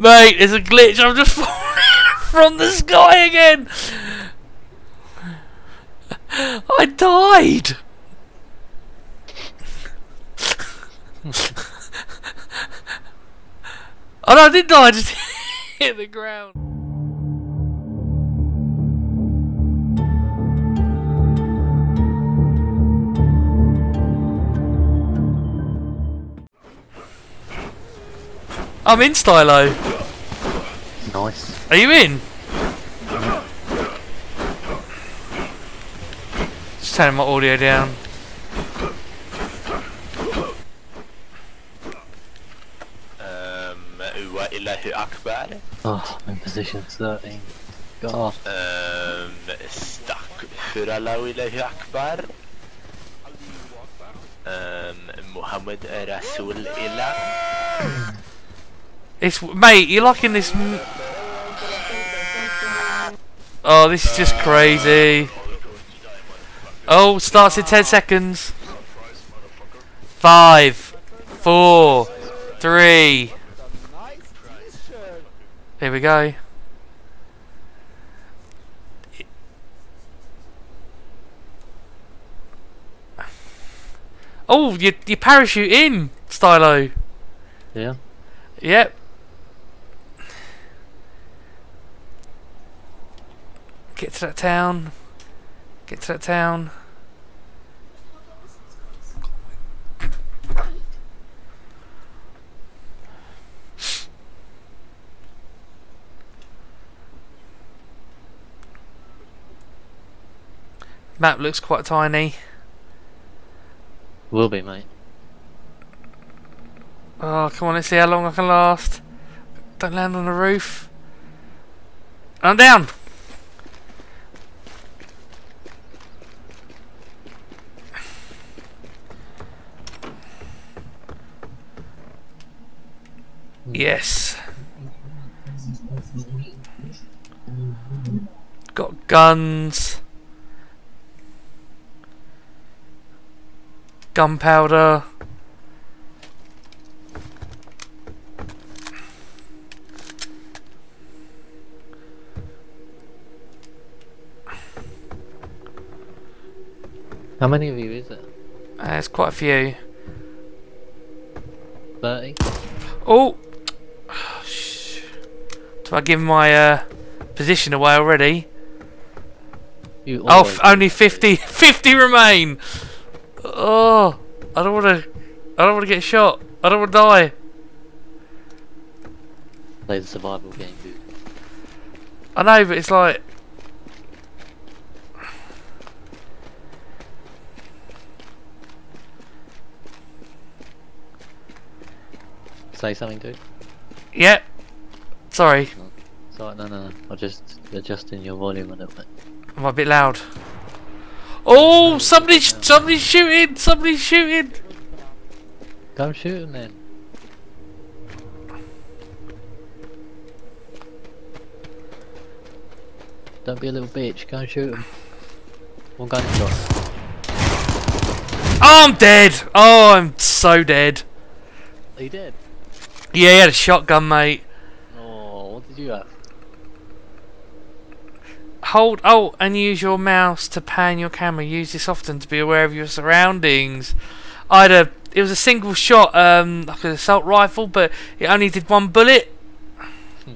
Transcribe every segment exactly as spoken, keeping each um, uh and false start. Mate, there's a glitch. I'm just falling from the sky again. I died. Oh no, I didn't die. I just hit the ground. I'm in Stylo. Nice. Are you in? Just turning my audio down. Oh, I'm in position thirteen. God. Um, Stakfir Allahu Ilahi Akbar. Um, Muhammad Rasul Ilah. It's, mate, you're liking this. M oh, this is just crazy. Oh, starts in ten seconds. Five, four, three. There we go. Oh, you you parachute in, Stylo. Yeah. Yep. Get to that town. Get to that town. Map looks quite tiny. Will be, mate. Oh, come on, let's see how long I can last. Don't land on the roof. I'm down. Yes. Got guns. Gunpowder. How many of you is it? Uh, there's quite a few. thirty. Oh! Oh sh do I give my uh, position away already? You oh, f only fifty. fifty remain. Oh, I don't want to. I don't want to get shot. I don't want to die. Play the survival game, dude. I know, but it's like. Say something, dude. Yeah. Sorry. Sorry, no, no, no. I'm just adjusting your volume a little bit. Am I a bit loud? Oh, somebody, somebody's shooting! Somebody's shooting! Come shooting then. Don't be a little bitch, go and shoot him. One gun shot. Oh, I'm dead! Oh, I'm so dead. Are you dead? Yeah, he had a shotgun, mate. Oh, what did you have? Hold Alt and use your mouse to pan your camera. Use this often to be aware of your surroundings. I had a, it was a single shot, um, like an assault rifle, but it only did one bullet. Hmm.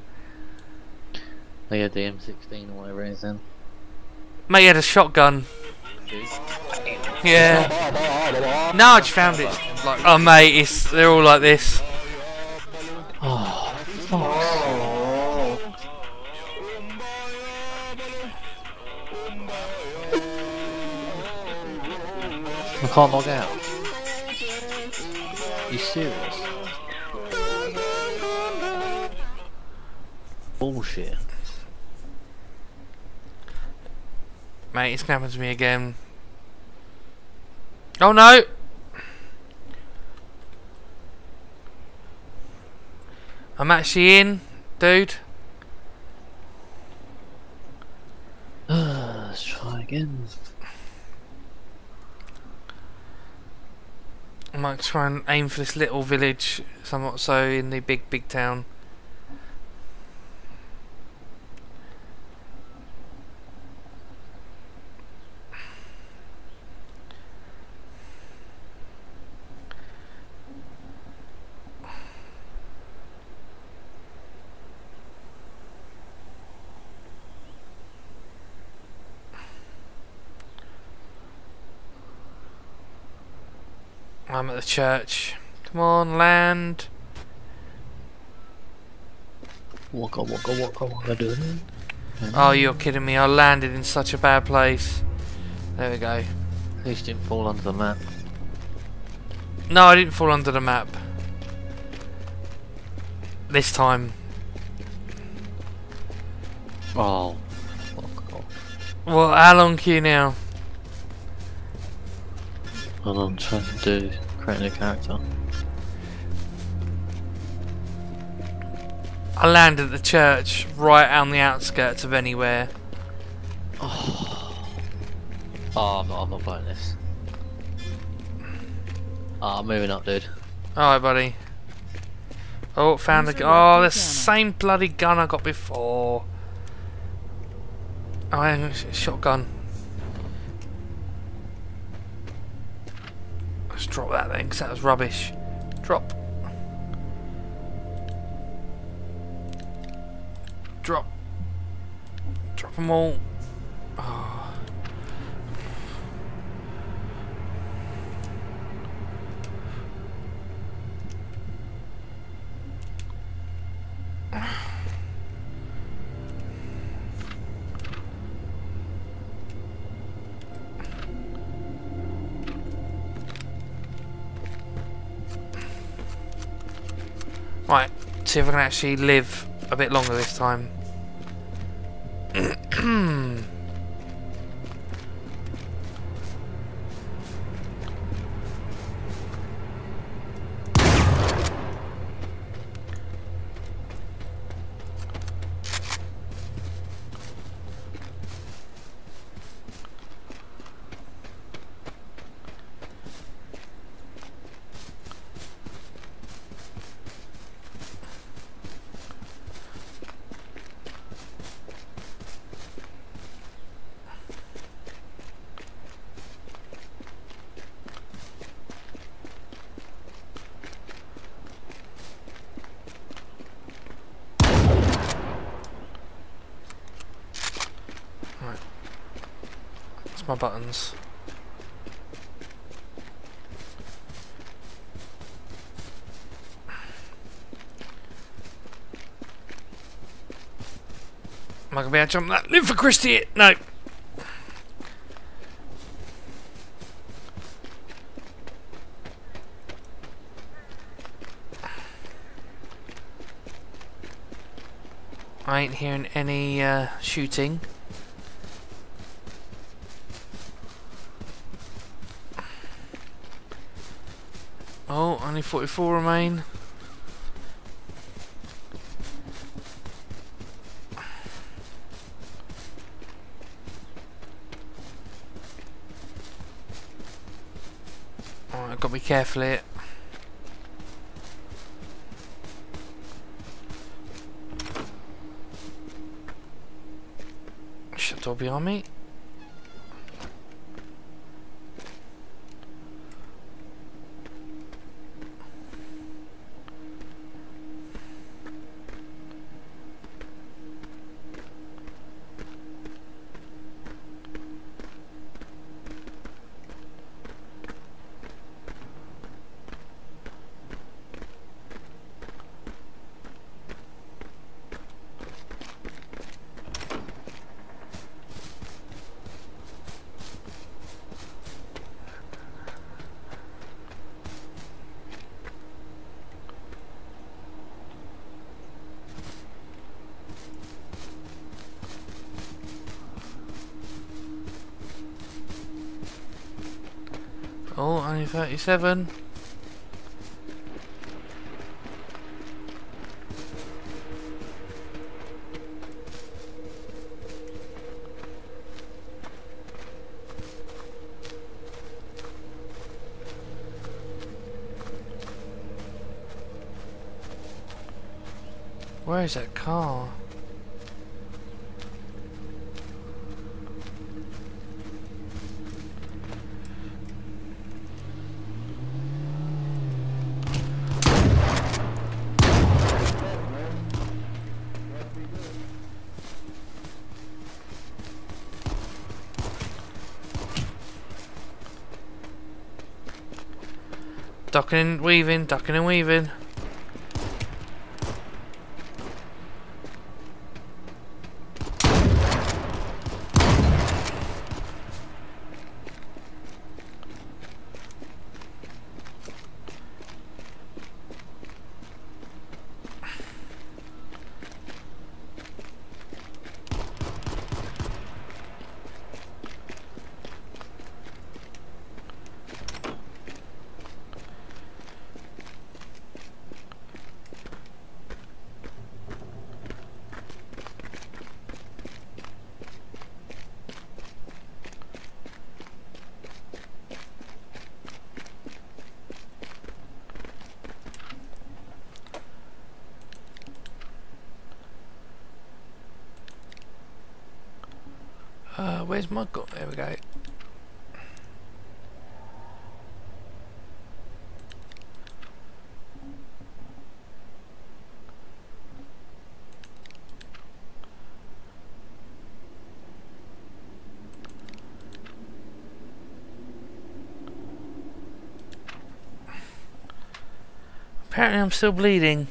They had the M sixteen or whatever it is then. Mate, he had a shotgun. Yeah. No, I just found it. Like, oh mate, it's, they're all like this. Oh, fuck. I can't log out. Are you serious? Bullshit. Mate, it's gonna happen to me again. Oh no! I'm actually in, dude. Uh, let's try again. I might try and aim for this little village, so I'm not so in the big, big town. I'm at the church. Come on, land. Waka waka waka waka doing. Oh, you're kidding me. I landed in such a bad place. There we go. At least you didn't fall under the map. No, I didn't fall under the map. This time. Oh. Well, how long queue now? Well, I'm trying to do create a character. I landed at the church, right on the outskirts of anywhere. Oh, oh I'm, not, I'm not buying this. Oh, I'm moving up, dude. Alright, buddy. Oh, found the gun. Oh, the same bloody gun I got before. Oh, I got a shotgun. Let's drop that then, because that was rubbish. Drop. Drop. Drop them all. Oh. Right, see if I can actually live a bit longer this time. My buttons. Am I gonna be able to jump that? Live for Christie! No! I ain't hearing any uh, shooting. Oh, only forty-four remain. Alright, I've got to be careful here. Shut the door behind me. Oh, only thirty-seven. Where is that car? Ducking and weaving, ducking and weaving. Where's my gun? There we go. Apparently I'm still bleeding.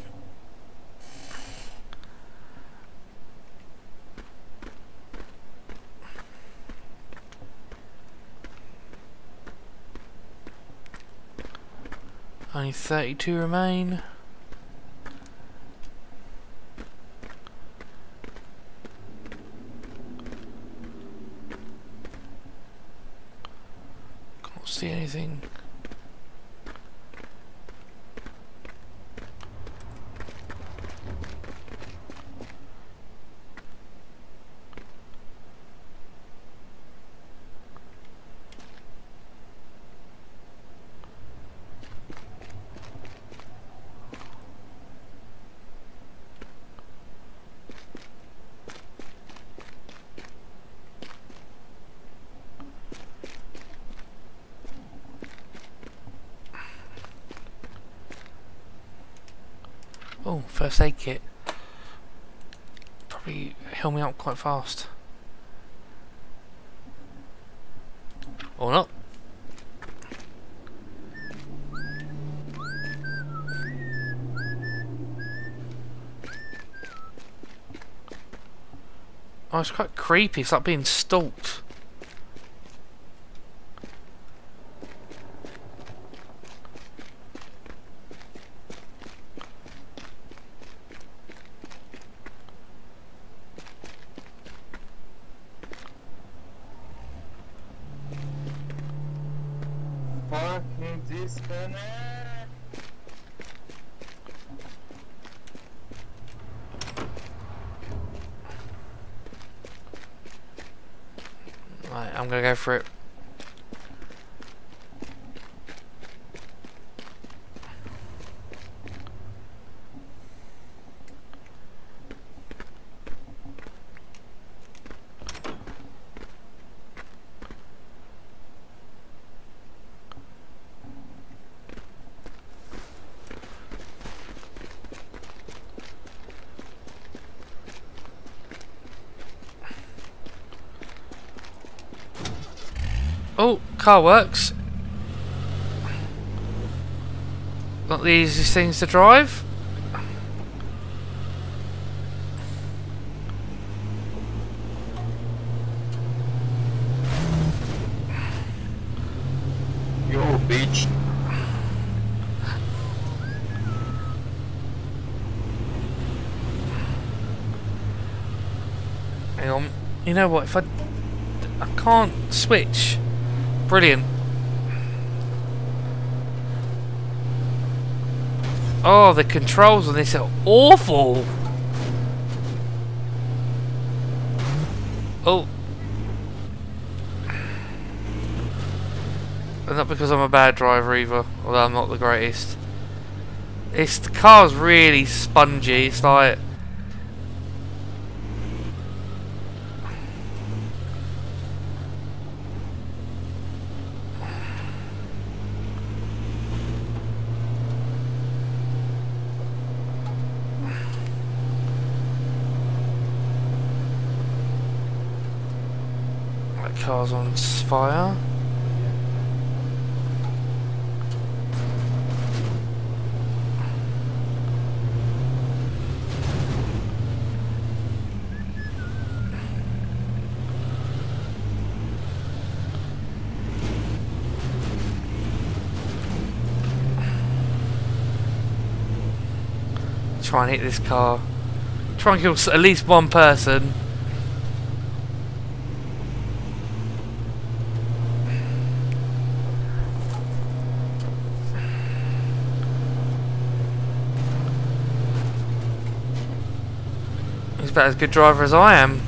Only thirty-two remain. Can't see anything. Oh, first aid kit. Probably healed me up quite fast. Or not. Oh, it's quite creepy. It's like being stalked. Right, I'm gonna go for it. Oh, car works. Not the easiest things to drive. Yo, bitch. Hang on. You know what? If I, I can't switch. Brilliant. Oh, the controls on this are awful. Oh. And not because I'm a bad driver either, although I'm not the greatest. It's, the car's really spongy. It's like... Car's on fire. try and hit this car. Try and kill at least one person. He's about as good a driver as I am.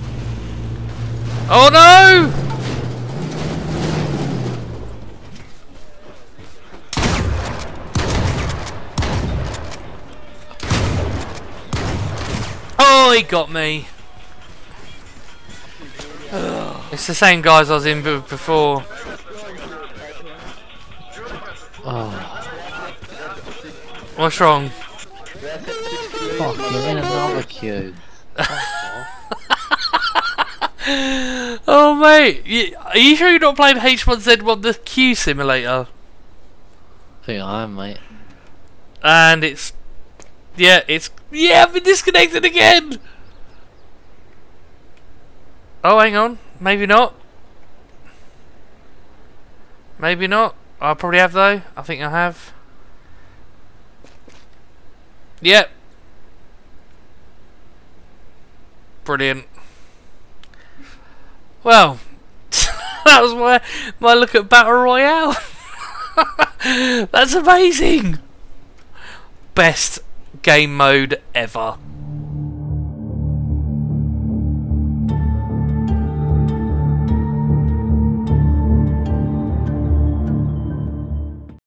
Oh no! He got me. Ugh. It's the same guys I was in before. Oh. What's wrong? Fuck, you're in a barbecue. Oh mate, you, are you sure you're not playing H one Z one the Q simulator? I think I am, mate. And it's yeah, it's yeah, I've been disconnected again! Oh, hang on. Maybe not. Maybe not. I probably have, though. I think I have. Yep. Brilliant. Well, that was my, my look at Battle Royale. That's amazing! Best game mode ever.